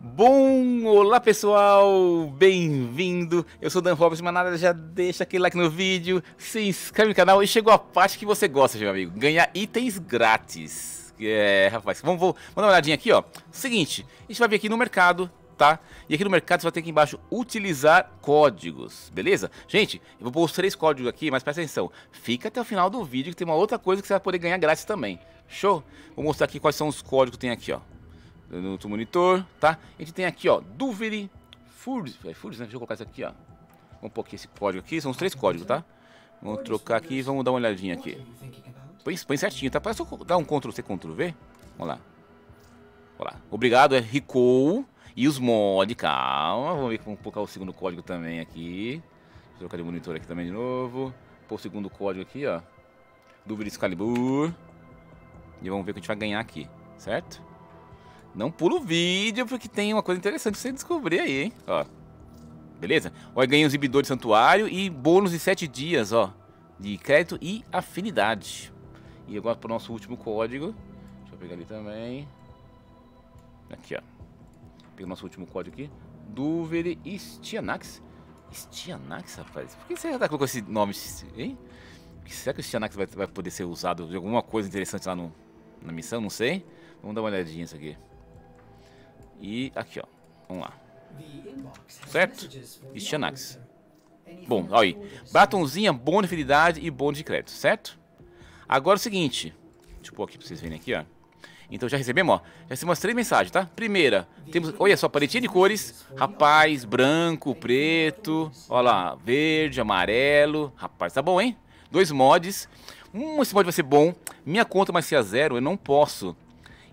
Bom, olá pessoal, bem-vindo, eu sou Dan Robson, mas nada, já deixa aquele like no vídeo, se inscreve no canal e chegou a parte que você gosta, meu amigo, ganhar itens grátis. Rapaz, vamos dar uma olhadinha aqui, ó, seguinte, a gente vai vir aqui no mercado, tá? E aqui no mercado você vai ter aqui embaixo, utilizar códigos, beleza? Gente, eu vou pôr os 3 códigos aqui, mas presta atenção, fica até o final do vídeo que tem uma outra coisa que você vai poder ganhar grátis também, show? Vou mostrar aqui quais são os códigos que tem aqui, ó. No outro monitor, tá? A gente tem aqui, ó, Duviri-Furze, né? Deixa eu colocar isso aqui, ó. Vamos pôr aqui esse código aqui, são os 3 códigos, tá? Vamos trocar aqui e vamos dar uma olhadinha aqui. Põe certinho, tá? Parece só dar um Ctrl-C, Ctrl-V. Vamos lá. Vamos lá. Obrigado, é Ricoh e os mods, calma. Vamos ver, vamos colocar o segundo código também aqui. Deixa eu trocar de monitor aqui também de novo. Pôr o segundo código aqui, ó. Duviri-Excalibur. E vamos ver o que a gente vai ganhar aqui, certo? Não pula o vídeo, porque tem uma coisa interessante pra você descobrir aí, hein? Ó. Beleza? Ó, ganhei um exibidor de santuário e bônus de 7 dias, ó. De crédito e afinidade. E agora pro nosso último código. Deixa eu pegar ali também. Aqui, ó. Pega o nosso último código aqui. Duviri-Styanax. Styanax, rapaz? Por que você já tá colocando esse nome, hein? Será que o Styanax vai poder ser usado de alguma coisa interessante lá na missão? Não sei. Vamos dar uma olhadinha nisso aqui. E aqui, ó, vamos lá. Certo? Styanax. Bom, olha aí. Batonzinha, bônus de afinidade e bônus de crédito, certo? Agora é o seguinte. Deixa eu pôr aqui pra vocês verem aqui, ó. Então já recebemos, ó. Já recebemos as 3 mensagens, tá? Primeira, temos, olha só, paletinha de cores. Rapaz, branco, preto. Olha lá, verde, amarelo. Rapaz, tá bom, hein? 2 mods. Esse mod vai ser bom. Minha conta vai ser a 0, eu não posso.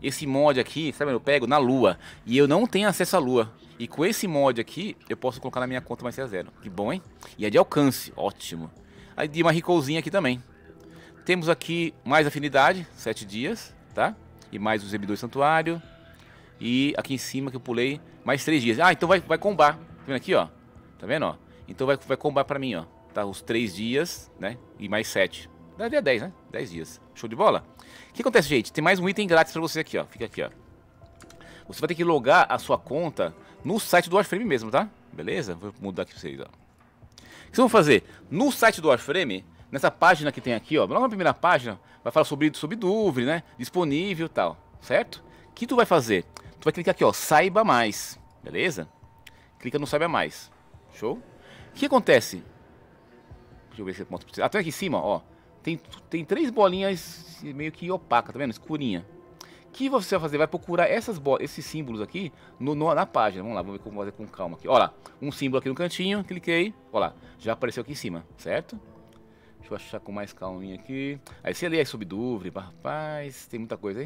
Esse mod aqui, sabe, eu pego na lua e eu não tenho acesso à lua. E com esse mod aqui, eu posso colocar na minha conta mais a 0. Que bom, hein? E é de alcance, ótimo. Aí de uma Ricohzinha aqui também. Temos aqui mais afinidade, 7 dias, tá? E mais o exibidor santuário. E aqui em cima que eu pulei, mais 3 dias. Ah, então vai combar. Tá vendo aqui, ó? Tá vendo, ó? Então vai combar pra mim, ó. Tá, os 3 dias, né? E mais 7. Dá dia 10, né? 10 dias. Show de bola? O que acontece, gente? Tem mais um item grátis pra você aqui, ó. Fica aqui, ó. Você vai ter que logar a sua conta no site do Warframe mesmo, tá? Beleza? Vou mudar aqui pra vocês, ó. O que vocês vão fazer? No site do Warframe, nessa página que tem aqui, ó. Logo na primeira página, vai falar sobre Duviri, né? Disponível e tal, certo? O que tu vai fazer? Tu vai clicar aqui, ó. Saiba mais. Beleza? Clica no Saiba Mais. Show? O que acontece? Deixa eu ver se eu mostro pra vocês. Até aqui em cima, ó. Tem 3 bolinhas meio que opaca, tá vendo? Escurinha. O que você vai fazer? Vai procurar esses símbolos aqui na página. Vamos lá, vamos ver como fazer com calma aqui. Olha lá, um símbolo aqui no cantinho, cliquei. Olha lá, já apareceu aqui em cima, certo? Deixa eu achar com mais calminha aqui. Aí você lê aí sobre dúvida, rapaz, tem muita coisa aí.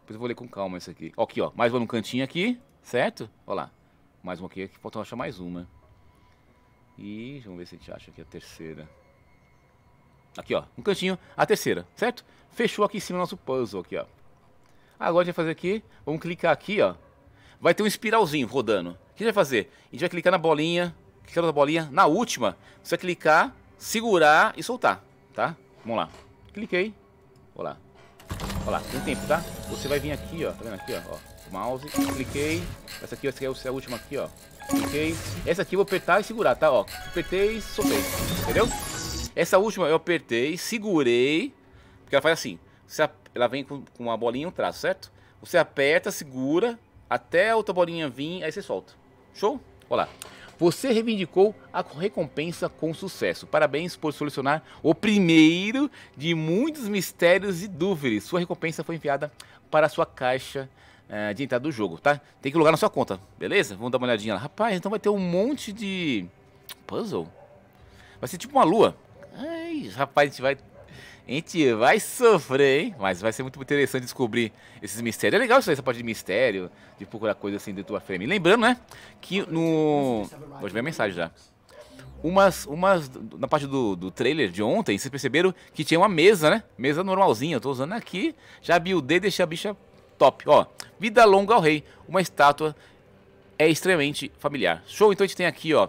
Depois eu vou ler com calma isso aqui. Ó, aqui, ó, mais uma no cantinho aqui, certo? Olha lá, mais uma aqui, falta achar mais uma. E vamos ver se a gente acha aqui a terceira. Aqui, ó, um cantinho, a terceira, certo? Fechou aqui em cima o nosso puzzle, aqui, ó. Agora a gente vai fazer aqui, vamos clicar aqui, ó. Vai ter um espiralzinho rodando. O que a gente vai fazer? A gente vai clicar na bolinha, clicar na bolinha, na última. Você vai clicar, segurar e soltar, tá? Vamos lá. Cliquei. Olha lá. Olha lá, tem tempo, tá? Você vai vir aqui, ó, tá vendo aqui, ó, o mouse, cliquei. Essa aqui é a última aqui, ó. Cliquei. Essa aqui eu vou apertar e segurar, tá? Ó, apertei e soltei, entendeu? Essa última eu apertei, segurei, porque ela faz assim, ela vem com uma bolinha e um traço, certo? Você aperta, segura, até a outra bolinha vir, aí você solta. Show? Olha lá. Você reivindicou a recompensa com sucesso. Parabéns por solucionar o primeiro de muitos mistérios e dúvidas. Sua recompensa foi enviada para a sua caixa de entrada do jogo, tá? Tem que logar na sua conta, beleza? Vamos dar uma olhadinha lá. Rapaz, então vai ter um monte de puzzle. Vai ser tipo uma lua. Ai, rapaz, a gente vai sofrer, hein? Mas vai ser muito interessante descobrir esses mistérios. É legal isso aí, essa parte de mistério, de procurar coisa assim dentro da frame. E lembrando, né, que no... Hoje vem a mensagem já. Na parte do trailer de ontem, vocês perceberam que tinha uma mesa, né? Mesa normalzinha, eu tô usando aqui. Já buildei, deixei a bicha top. Ó, vida longa ao rei. Uma estátua é extremamente familiar. Show, então a gente tem aqui, ó.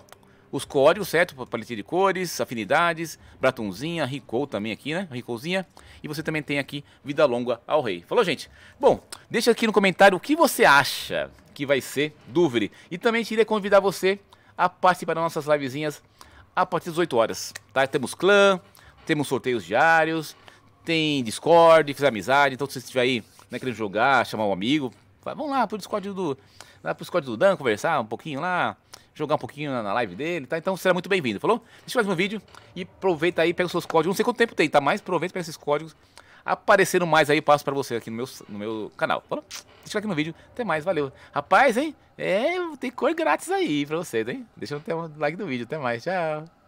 Os códigos, certo? Paletinha de cores, afinidades, Bratonzinha, Ricoh também aqui, né? Ricohzinha. E você também tem aqui Vida Longa ao Rei. Falou, gente? Bom, deixa aqui no comentário o que você acha. que vai ser Duviri. E também queria convidar você a participar das nossas livezinhas a partir das 8 horas. Tá? Temos clã, temos sorteios diários, tem Discord, fiz amizade. Então se você estiver aí, né, querendo jogar, chamar um amigo, vamos lá pro Discord do Dan, conversar um pouquinho lá, jogar um pouquinho na live dele, tá? Então será muito bem-vindo, falou? Deixa eu fazer um vídeo e aproveita aí, pega os seus códigos, não sei quanto tempo tem, tá? Mas aproveita, pega esses códigos, apareceram mais aí, passo pra você aqui no meu canal, falou? Deixa aqui no vídeo, até mais, valeu. Rapaz, hein? É, tem cor grátis aí pra vocês, hein? Deixa eu ter um like do vídeo, até mais, tchau.